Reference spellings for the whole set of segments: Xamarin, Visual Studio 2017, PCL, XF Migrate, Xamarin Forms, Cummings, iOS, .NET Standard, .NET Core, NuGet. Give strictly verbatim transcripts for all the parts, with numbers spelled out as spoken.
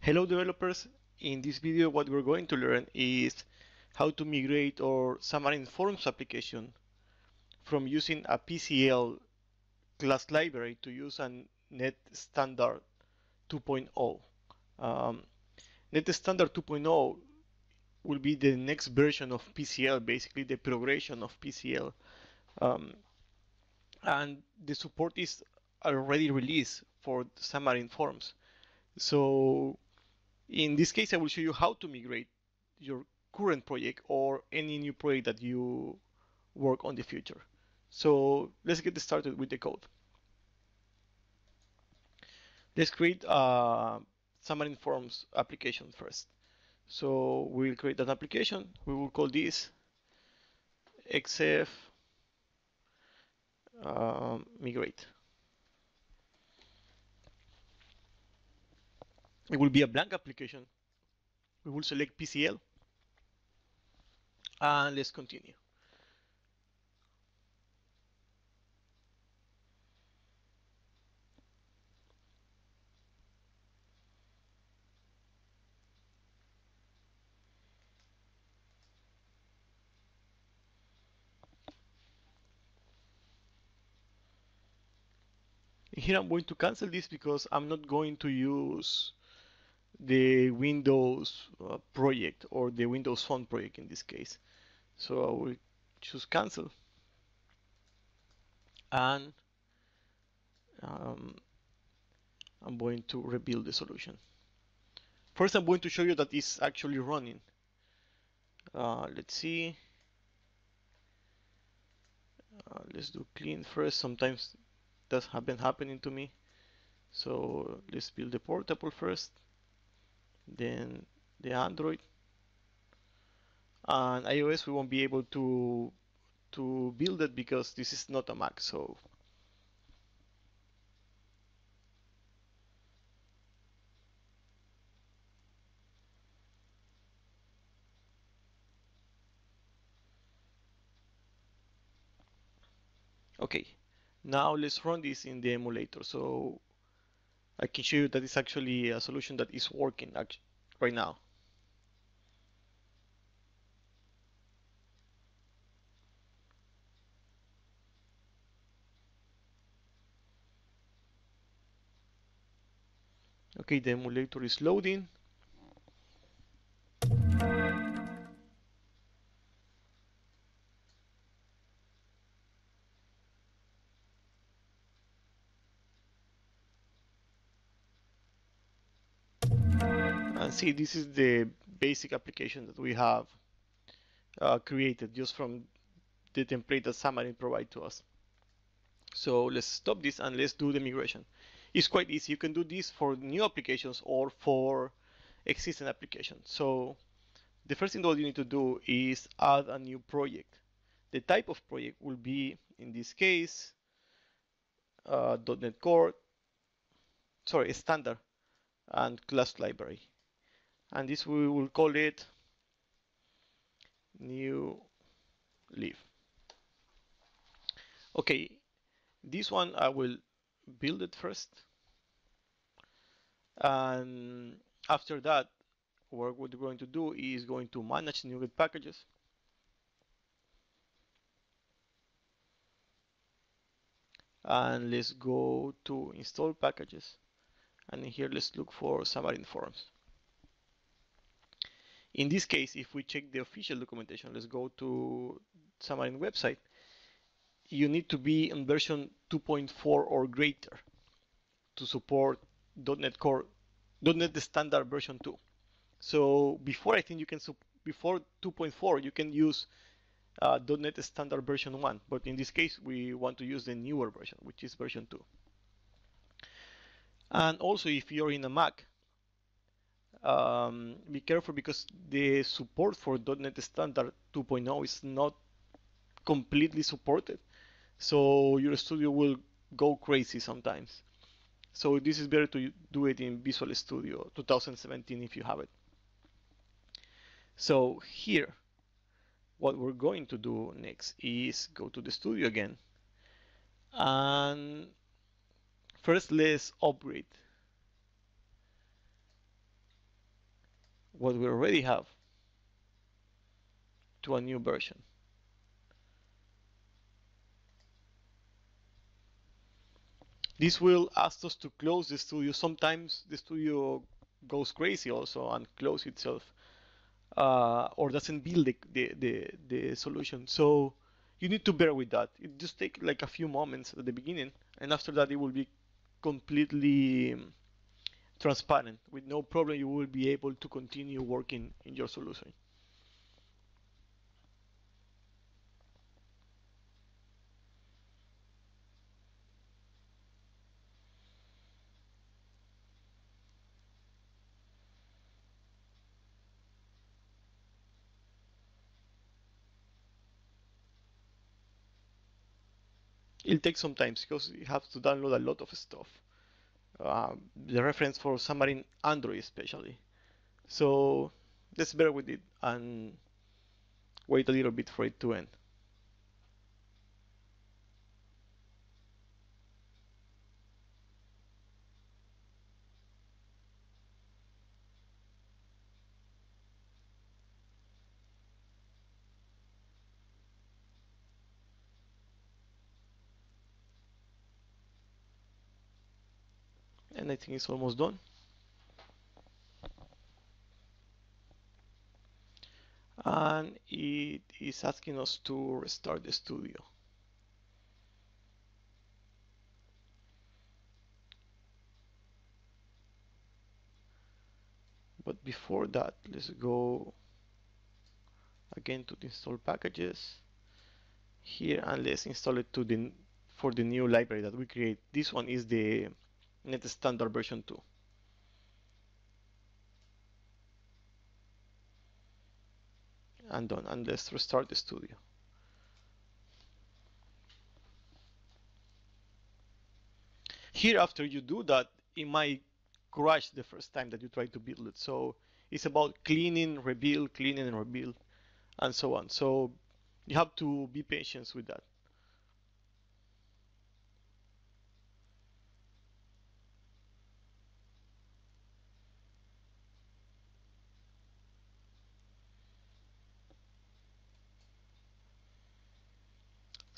Hello developers, in this video what we're going to learn is how to migrate our Xamarin Forms application from using a P C L class library to use a .N E T Standard two point oh. Um, .N E T Standard two point oh will be the next version of P C L, basically the progression of P C L. Um, and the support is already released for Xamarin Forms. So in this case, I will show you how to migrate your current project or any new project that you work on in the future. So let's get started with the code. Let's create a Xamarin Forms application first. So we'll create an application. We will call this X F um, Migrate. It will be a blank application. We will select P C L. And let's continue. And here I'm going to cancel this because I'm not going to use the Windows uh, project or the Windows Phone project in this case. So I will choose cancel. And um, I'm going to rebuild the solution. First, I'm going to show you that it's actually running. Uh, let's see. Uh, let's do clean first. Sometimes that's been happening to me. So let's build the portable first, then the Android and iOS. We won't be able to to build it because this is not a Mac. So okay, now let's run this in the emulator so I can show you that it's actually a solution that is working right now. Okay, the emulator is loading. See, this is the basic application that we have uh, created just from the template that Xamarin provides to us. So let's stop this and let's do the migration. It's quite easy. You can do this for new applications or for existing applications. So the first thing that you need to do is add a new project. The type of project will be, in this case, uh, .N E T Core, sorry, Standard and Class Library. And this we will call it new leaf. Okay, this one I will build it first, and after that what we're going to do is going to manage NuGet packages. And let's go to install packages, and here let's look for Xamarin Forms. In this case, if we check the official documentation, let's go to Xamarin website, you need to be in version two point four or greater to support .N E T Core, .N E T Standard version two. So before I think you can, before two point four, you can use uh, .N E T Standard version one, but in this case, we want to use the newer version, which is version two. And also, if you're in a Mac, Um, be careful because the support for .N E T Standard two point oh is not completely supported, so your studio will go crazy sometimes. So this is better to do it in Visual Studio twenty seventeen if you have it. So here, what we're going to do next is go to the studio again, and first let's upgrade. what we already have to a new version. This will ask us to close the studio. Sometimes the studio goes crazy also and close itself uh, or doesn't build the, the, the, the solution. So you need to bear with that. It just takes like a few moments at the beginning, and after that it will be completely transparent. With no problem, you will be able to continue working in your solution. It'll take some time because you have to download a lot of stuff. Uh, the reference for Xamarin Android especially. So let's bear with it and wait a little bit for it to end. I think it's almost done. And it is asking us to restart the studio. But before that, let's go again to the install packages here and let's install it to the for the new library that we create. This one is the .NET Standard version two. And done. And let's restart the studio. Here, after you do that, it might crash the first time that you try to build it. So it's about cleaning, rebuild, cleaning and rebuild, and so on. So you have to be patient with that.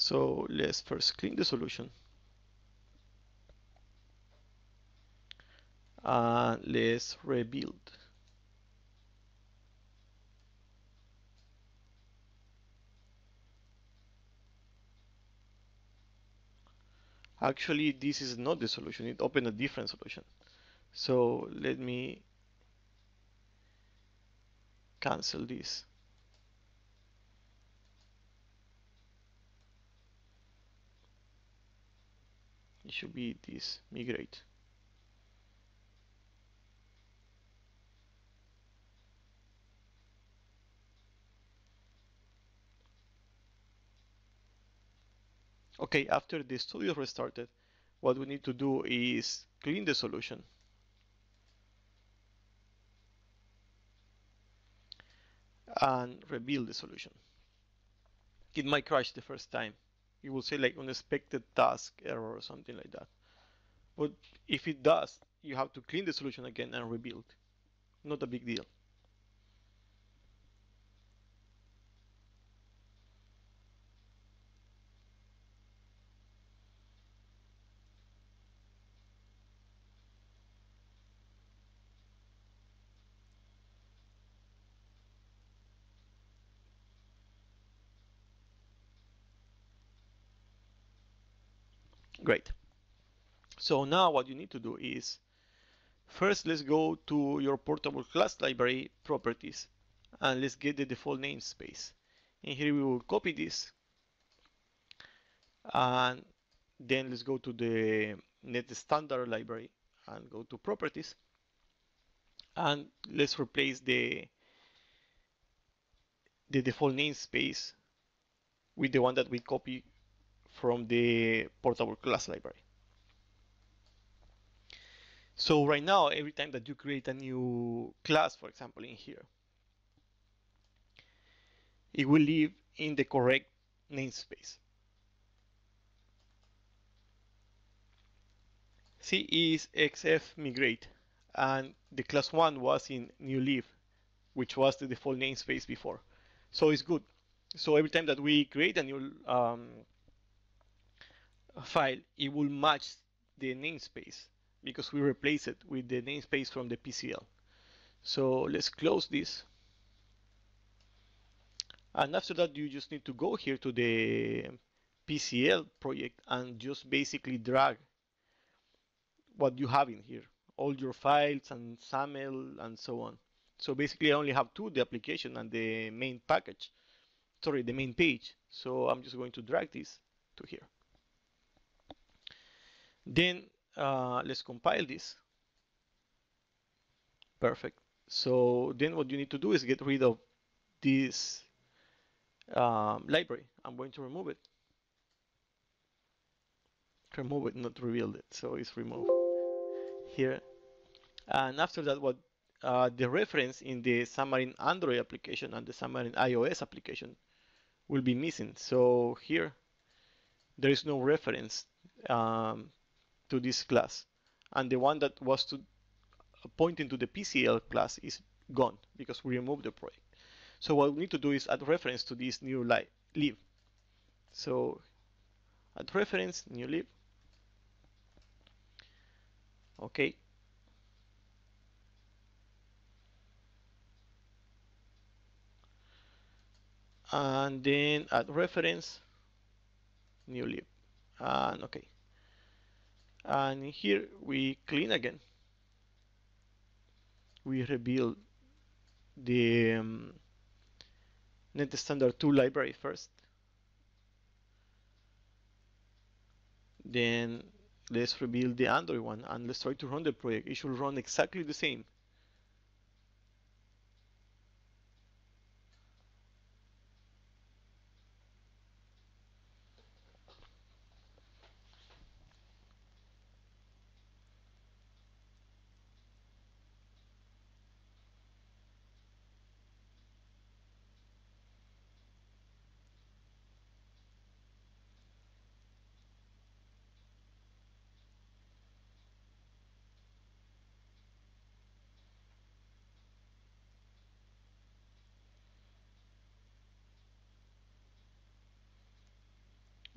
So let's first clean the solution and let's rebuild. Actually, this is not the solution, it opened a different solution. So let me cancel this. It should be this migrate. Okay, after the studio restarted, what we need to do is clean the solution. And rebuild the solution. It might crash the first time. It will say like unexpected task error or something like that. But if it does, you have to clean the solution again and rebuild. Not a big deal. Great. So now what you need to do is, first let's go to your portable class library properties and let's get the default namespace. And here we will copy this. And then let's go to the .NET Standard library and go to properties. And let's replace the, the default namespace with the one that we copy from the portable class library. So right now, every time that you create a new class, for example, in here, it will live in the correct namespace. See, is X F Migrate, and the class one was in new leaf, which was the default namespace before. So it's good. So every time that we create a new um, file, it will match the namespace because we replace it with the namespace from the P C L. So let's close this. And after that, you just need to go here to the P C L project and just basically drag what you have in here, all your files and SAML and so on. So basically I only have two, the application and the main package, sorry, the main page. So I'm just going to drag this to here. Then uh, let's compile this. Perfect. So then what you need to do is get rid of this um, library. I'm going to remove it. Remove it, not revealed it. So it's removed here. And after that, what uh, the reference in the Xamarin Android application and the Xamarin iOS application will be missing. So here, there is no reference um, to this class. And the one that was to pointing to the P C L class is gone because we removed the project. So what we need to do is add reference to this new li lib. So add reference, new lib. Okay. And then add reference, new lib, and okay. And here we clean again. We rebuild the um, .NET Standard two library first. Then let's rebuild the Android one and let's try to run the project. It should run exactly the same.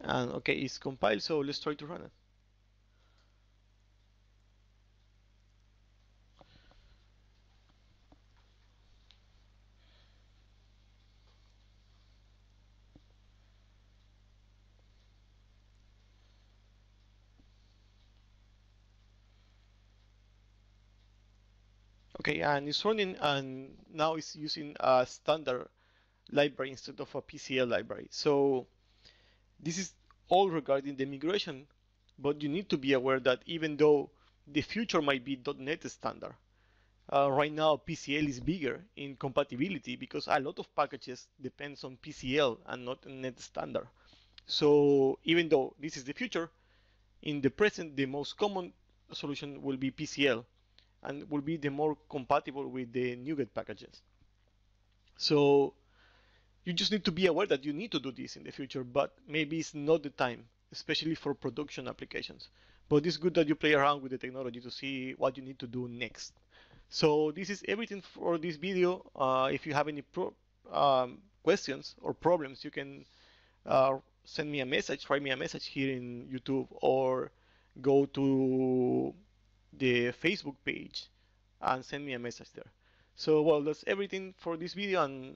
And okay, it's compiled, so let's try to run it. Okay, and it's running, and now it's using a standard library instead of a P C L library. So this is all regarding the migration, but you need to be aware that even though the future might be .NET Standard, uh, right now P C L is bigger in compatibility because a lot of packages depends on P C L and not .NET Standard. So even though this is the future, in the present the most common solution will be P C L and will be the more compatible with the NuGet packages. So you just need to be aware that you need to do this in the future, but maybe it's not the time, especially for production applications. But it's good that you play around with the technology to see what you need to do next. So this is everything for this video. Uh, if you have any pro um, questions or problems, you can uh, send me a message, write me a message here in YouTube, or go to the Facebook page and send me a message there. So well, that's everything for this video, and